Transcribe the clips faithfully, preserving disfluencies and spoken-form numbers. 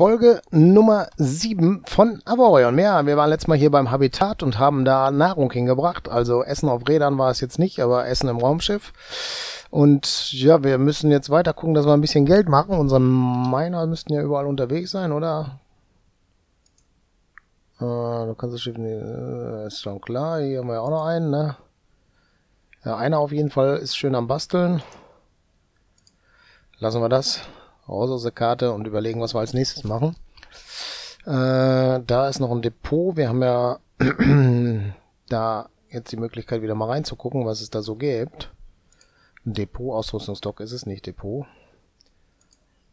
Folge Nummer sieben von Avorion. Ja, wir waren letztes Mal hier beim Habitat und haben da Nahrung hingebracht. Also Essen auf Rädern war es jetzt nicht, aber Essen im Raumschiff. Und ja, wir müssen jetzt weiter gucken, dass wir ein bisschen Geld machen. Unsere Miner müssten ja überall unterwegs sein, oder? Äh, du kannst das Schiff nicht... Äh, ist schon klar, hier haben wir ja auch noch einen, ne? Ja, einer auf jeden Fall ist schön am Basteln. Lassen wir das. Raus aus der Karte und überlegen, was wir als nächstes machen. Äh, da ist noch ein Depot. Wir haben ja da jetzt die Möglichkeit, wieder mal reinzugucken, was es da so gibt. Ein Depot, Ausrüstungsstock ist es nicht, Depot.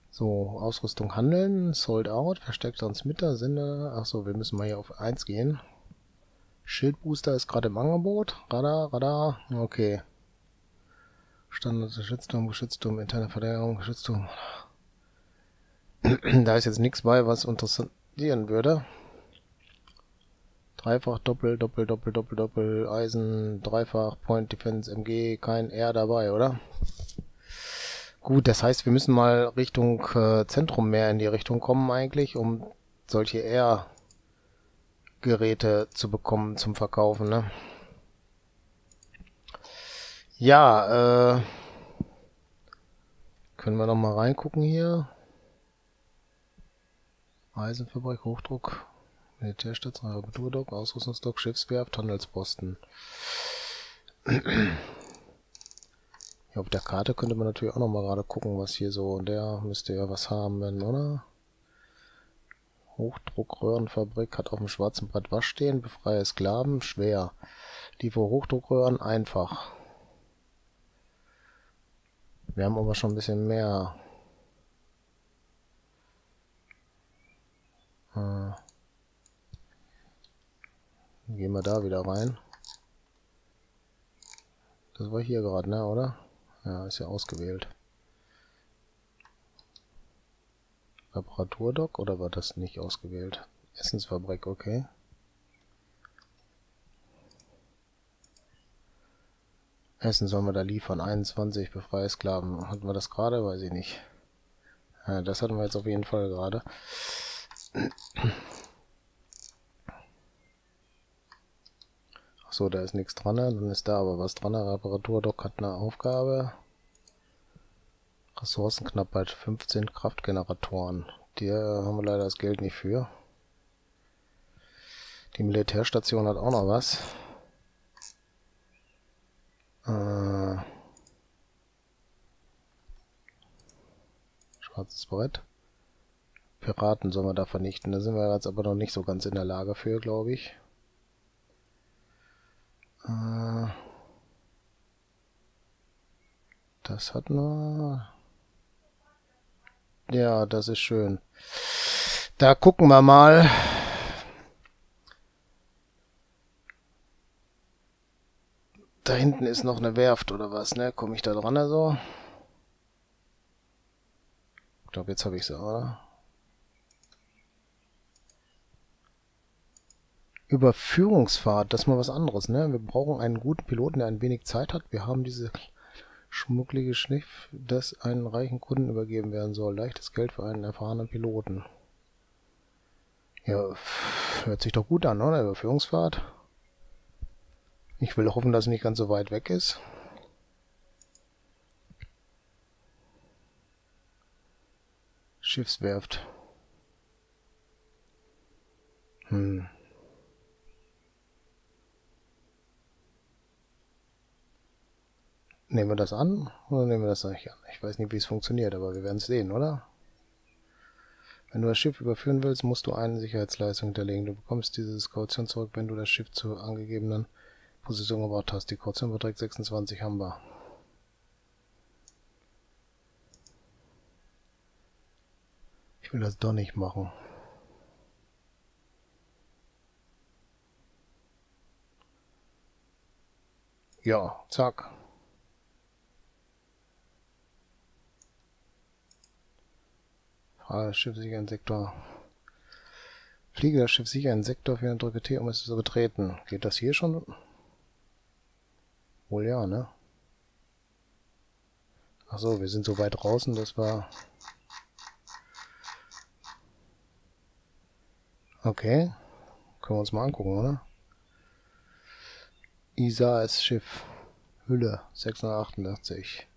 So, Ausrüstung handeln, sold out, verstärkt uns mit der Sinne. Achso, wir müssen mal hier auf eins gehen. Schildbooster ist gerade im Angebot. Radar, Radar, okay. Standard, Geschützturm, Geschützturm, interne Verteidigung, Geschützturm. Da ist jetzt nichts bei, was interessieren würde. Dreifach, Doppel, Doppel, Doppel, Doppel, Doppel, Eisen, Dreifach, Point Defense, M G, kein R dabei, oder? Gut, das heißt, wir müssen mal Richtung äh, Zentrum mehr in die Richtung kommen eigentlich, um solche R-Geräte zu bekommen zum Verkaufen, ne? Ja, äh, können wir noch mal reingucken hier. Eisenfabrik, Hochdruck, Militärstation, Reparaturdock, Ausrüstungsdock, Schiffswerft, Handelsposten. Hier auf der Karte könnte man natürlich auch noch mal gerade gucken, was hier so, und der müsste ja was haben, wenn, oder? Hochdruckröhrenfabrik hat auf dem schwarzen Brett was stehen, befreie Sklaven, schwer. Die vor Hochdruckröhren, einfach. Wir haben aber schon ein bisschen mehr. Gehen wir da wieder rein. Das war hier gerade, ne, oder? Ja, ist ja ausgewählt. Reparaturdock, oder war das nicht ausgewählt? Essensfabrik, okay. Essen sollen wir da liefern. einundzwanzig, befreie Sklaven. Hatten wir das gerade? Weiß ich nicht. Ja, das hatten wir jetzt auf jeden Fall gerade. Achso, da ist nichts dran, dann ist da aber was dran. Reparaturdock hat eine Aufgabe. Ressourcenknappheit, fünfzehn Kraftgeneratoren. Die haben wir leider das Geld nicht für. Die Militärstation hat auch noch was. Äh, schwarzes Brett. Piraten sollen wir da vernichten. Da sind wir jetzt aber noch nicht so ganz in der Lage für, glaube ich. Äh, das hat nur... Ja, das ist schön. Da gucken wir mal. Da hinten ist noch eine Werft oder was, ne? Komme ich da dran oder so? Also? Ich glaube, jetzt habe ich sie, oder? Überführungsfahrt, das ist mal was anderes, ne? Wir brauchen einen guten Piloten, der ein wenig Zeit hat. Wir haben diese schmucklige Schniff, das einen reichen Kunden übergeben werden soll. Leichtes Geld für einen erfahrenen Piloten. Ja, hört sich doch gut an, oder? Überführungsfahrt. Ich will hoffen, dass es nicht ganz so weit weg ist. Schiffswerft. Hm. Nehmen wir das an oder nehmen wir das nicht an? Ich weiß nicht, wie es funktioniert, aber wir werden es sehen, oder? Wenn du das Schiff überführen willst, musst du eine Sicherheitsleistung hinterlegen. Du bekommst diese Kaution zurück, wenn du das Schiff zur angegebenen Position gebracht hast. Die Kaution beträgt sechsundzwanzig, haben wir. Ich will das doch nicht machen. Ja, zack. Ah, das Schiff sicher einen Sektor. Fliege das Schiff sicher einen Sektor für eine Drücke T, um es zu betreten. Geht das hier schon? Wohl ja, ne? Achso, wir sind so weit draußen, das war... Okay. Können wir uns mal angucken, oder? Isars Schiff. Hülle sechshundertachtundachtzig.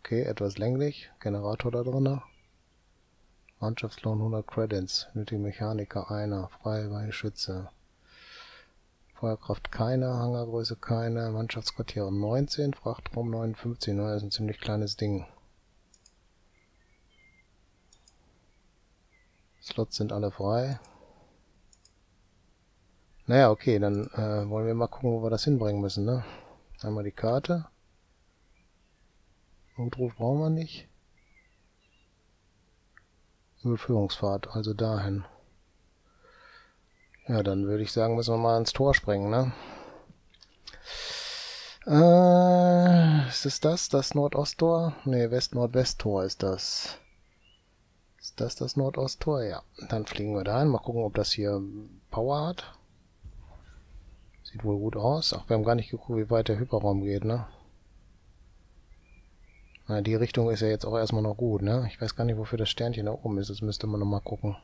Okay, etwas länglich. Generator da drin. Mannschaftslohn hundert Credits. Nötige Mechaniker einer. Freiwillige Schütze. Feuerkraft keine. Hangargröße keine. Mannschaftsquartiere neunzehn. Frachtraum neunundfünfzig. Das ist ein ziemlich kleines Ding. Slots sind alle frei. Naja, okay, dann äh, wollen wir mal gucken, wo wir das hinbringen müssen, ne? Einmal die Karte. Notruf brauchen wir nicht. Überführungsfahrt, also dahin. Ja, dann würde ich sagen, müssen wir mal ans Tor springen, ne? Äh, ist es das? Das Nordosttor? Ne, West-Nordwest-Tor ist das. Ist das das Nordosttor? Ja. Dann fliegen wir dahin. Mal gucken, ob das hier Power hat. Sieht wohl gut aus. Ach, wir haben gar nicht geguckt, wie weit der Hyperraum geht, ne? Na, die Richtung ist ja jetzt auch erstmal noch gut, ne? Ich weiß gar nicht, wofür das Sternchen da oben ist. Das müsste man nochmal gucken.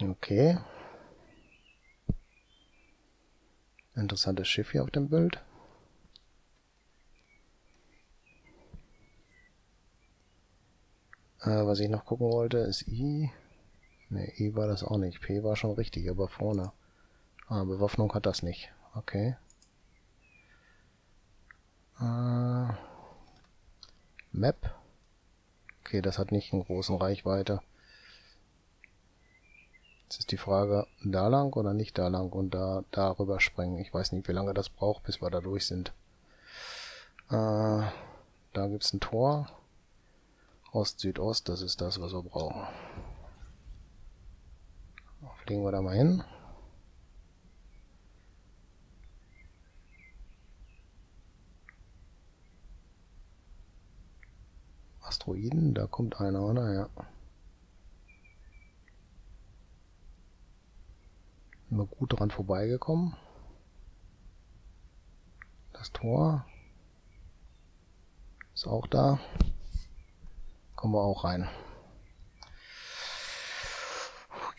Okay. Interessantes Schiff hier auf dem Bild. Was ich noch gucken wollte, ist I. Ne, I war das auch nicht. P war schon richtig, aber vorne. Ah, Bewaffnung hat das nicht. Okay. Äh, Map. Okay, das hat nicht einen großen Reichweite. Jetzt ist die Frage, da lang oder nicht da lang und da darüber springen. Ich weiß nicht, wie lange das braucht, bis wir da durch sind. Äh, da gibt es ein Tor. Ost-Südost, das ist das, was wir brauchen. Fliegen wir da mal hin. Asteroiden, da kommt einer, oder? Ja. Sind wir gut dran vorbeigekommen. Das Tor ist auch da. Kommen wir auch rein.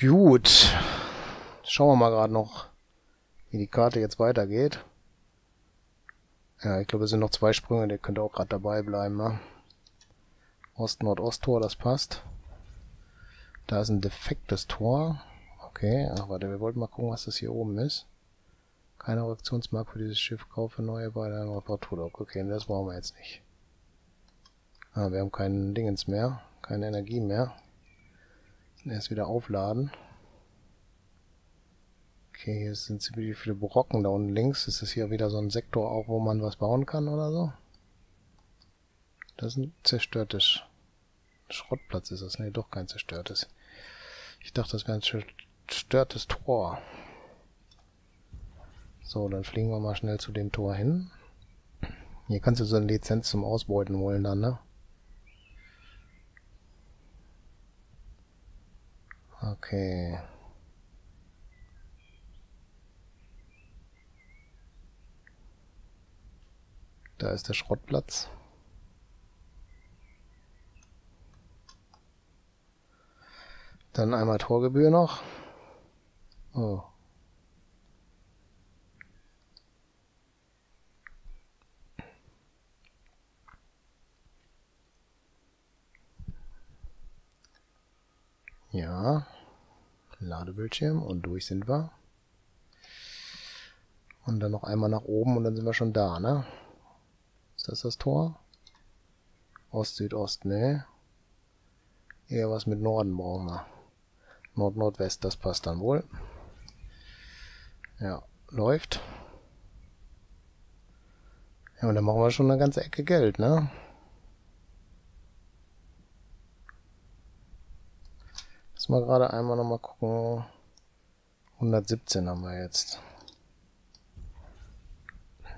Gut. Schauen wir mal gerade noch, wie die Karte jetzt weitergeht. Ja, ich glaube, es sind noch zwei Sprünge. Der könnte auch gerade dabei bleiben. Ne? Ost-Nord-Ost-Tor, das passt. Da ist ein defektes Tor. Okay, ach warte, wir wollten mal gucken, was das hier oben ist. Keine Reaktionsmarke für dieses Schiff. Kaufe neue bei einem Reparaturdock. Okay, das brauchen wir jetzt nicht. Ah, wir haben keinen Dingens mehr, keine Energie mehr. Erst wieder aufladen. Okay, hier sind ziemlich viele Brocken da unten links. Ist das hier wieder so ein Sektor auch, wo man was bauen kann oder so? Das ist ein zerstörtes Schrottplatz ist das. Ne, doch kein zerstörtes. Ich dachte, das wäre ein zerstörtes Tor. So, dann fliegen wir mal schnell zu dem Tor hin. Hier kannst du so eine Lizenz zum Ausbeuten holen dann, ne? Okay. Da ist der Schrottplatz. Dann einmal Torgebühr noch. Oh. Ja. Ladebildschirm und durch sind wir. Und dann noch einmal nach oben und dann sind wir schon da, ne? Ist das das Tor? Ost-Südost, ne? Eher was mit Norden brauchen wir. Nord-Nordwest, das passt dann wohl. Ja, läuft. Ja, und dann machen wir schon eine ganze Ecke Geld, ne? Mal gerade einmal noch mal gucken. hundertsiebzehn haben wir jetzt.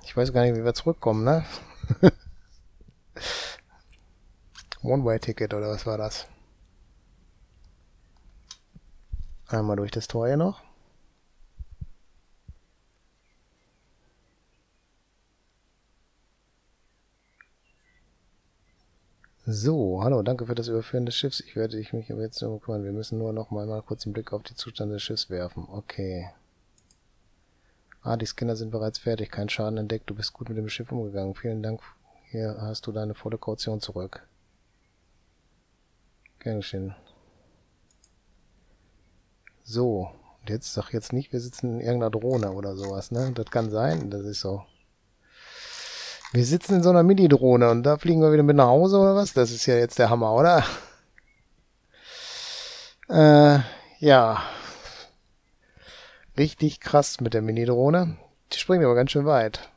Ich weiß gar nicht, wie wir zurückkommen, ne? One-Way-Ticket oder was war das? Einmal durch das Tor hier noch. So, hallo, danke für das Überführen des Schiffs. Ich werde ich mich aber jetzt darum kümmern. Wir müssen nur noch mal, mal kurz einen Blick auf den Zustand des Schiffs werfen. Okay. Ah, die Scanner sind bereits fertig. Kein Schaden entdeckt. Du bist gut mit dem Schiff umgegangen. Vielen Dank. Hier hast du deine volle Kaution zurück. Gern geschehen. So. Und jetzt sag jetzt nicht, wir sitzen in irgendeiner Drohne oder sowas, ne? Das kann sein. Das ist so. Wir sitzen in so einer Mini-Drohne und da fliegen wir wieder mit nach Hause oder was? Das ist ja jetzt der Hammer, oder? Äh, ja. Richtig krass mit der Mini-Drohne. Die springt aber ganz schön weit.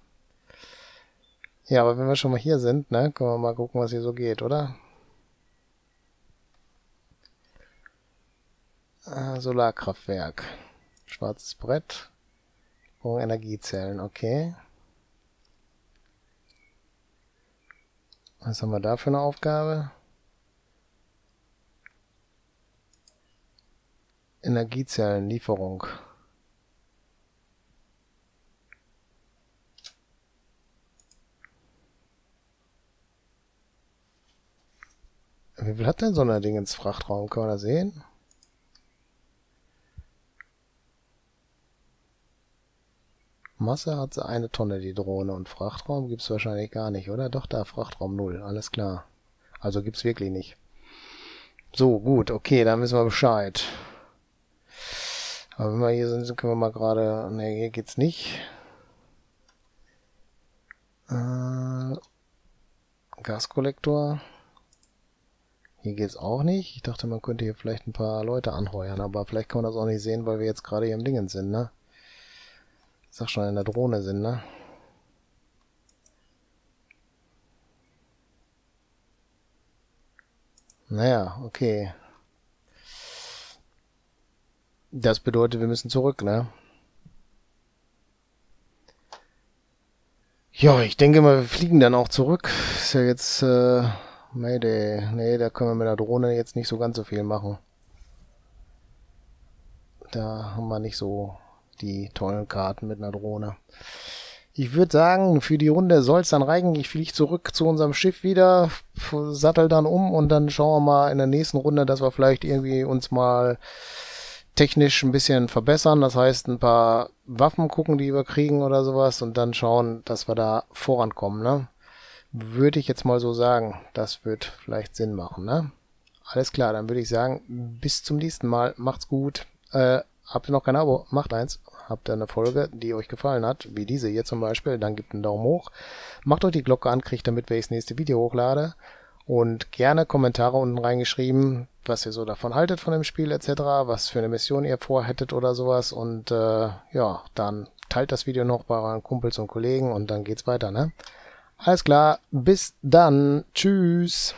Ja, aber wenn wir schon mal hier sind, ne, können wir mal gucken, was hier so geht, oder? Äh, Solarkraftwerk. Schwarzes Brett. Und Energiezellen, okay. Was haben wir da für eine Aufgabe? Energiezellenlieferung. Wie viel hat denn so ein Ding ins Frachtraum? Kann man das sehen? Masse hat sie eine Tonne, die Drohne. Und Frachtraum gibt es wahrscheinlich gar nicht, oder? Doch, da, Frachtraum null, alles klar. Also gibt es wirklich nicht. So, gut, okay, dann wissen wir Bescheid. Aber wenn wir hier sind, können wir mal gerade... Ne, hier geht's nicht. Äh, Gaskollektor. Hier geht's auch nicht. Ich dachte, man könnte hier vielleicht ein paar Leute anheuern, aber vielleicht kann man das auch nicht sehen, weil wir jetzt gerade hier im Dingens sind, ne? Sag schon, in der Drohne sind, ne? Naja, okay. Das bedeutet, wir müssen zurück, ne? Ja, ich denke mal, wir fliegen dann auch zurück. Ist ja jetzt, äh, Mayday. Nee, da können wir mit der Drohne jetzt nicht so ganz so viel machen. Da haben wir nicht so... die tollen Karten mit einer Drohne. Ich würde sagen, für die Runde soll es dann reichen. Ich fliege zurück zu unserem Schiff wieder, sattel dann um und dann schauen wir mal in der nächsten Runde, dass wir vielleicht irgendwie uns mal technisch ein bisschen verbessern. Das heißt, ein paar Waffen gucken, die wir kriegen oder sowas und dann schauen, dass wir da vorankommen, ne? Würde ich jetzt mal so sagen. Das wird vielleicht Sinn machen, ne? Alles klar, dann würde ich sagen, bis zum nächsten Mal. Macht's gut. Äh, Habt ihr noch kein Abo? Macht eins. Habt ihr eine Folge, die euch gefallen hat, wie diese hier zum Beispiel, dann gebt einen Daumen hoch. Macht euch die Glocke an, kriegt damit, wenn ich das nächste Video hochlade. Und gerne Kommentare unten reingeschrieben, was ihr so davon haltet von dem Spiel et cetera, was für eine Mission ihr vorhättet oder sowas. Und äh, ja, dann teilt das Video noch bei euren Kumpels und Kollegen und dann geht's weiter, ne? Alles klar, bis dann. Tschüss.